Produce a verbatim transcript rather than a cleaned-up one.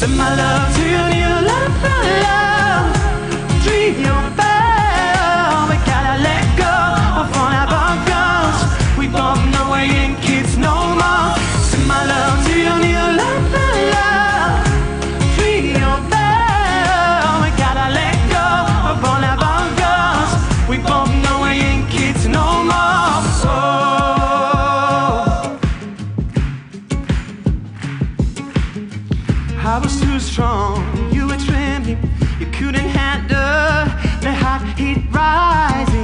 Send my love to your new love, love. Treat you well, we gotta let go of all our girls. We both know we ain't kids no more. Send my love to your new love, love. Treat you well, we gotta let go of all our girls. We both know we ain't kids no more. Oh. I was too strong, you were trembling, you couldn't handle the hot heat rising.